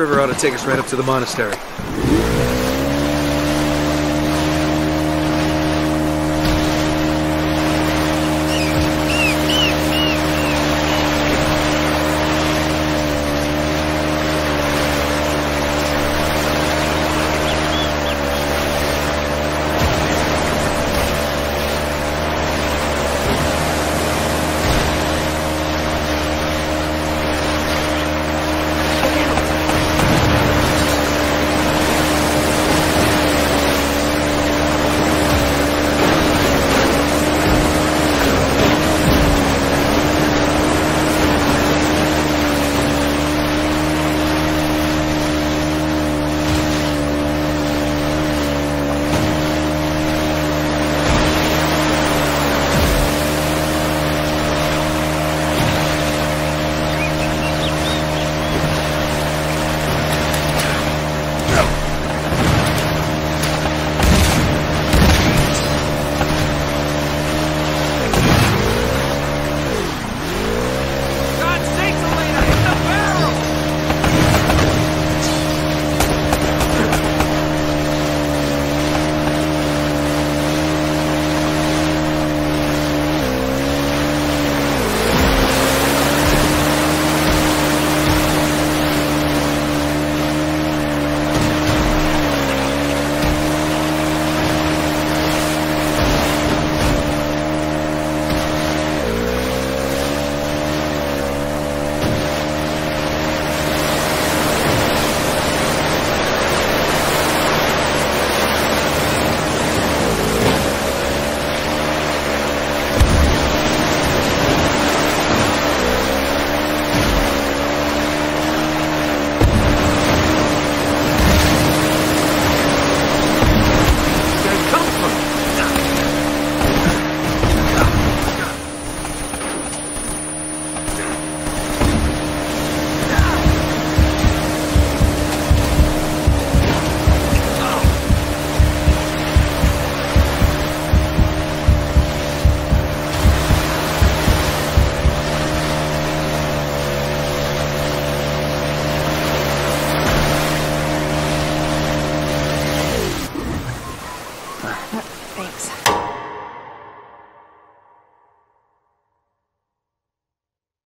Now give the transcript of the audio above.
river ought to take us right up to the monastery.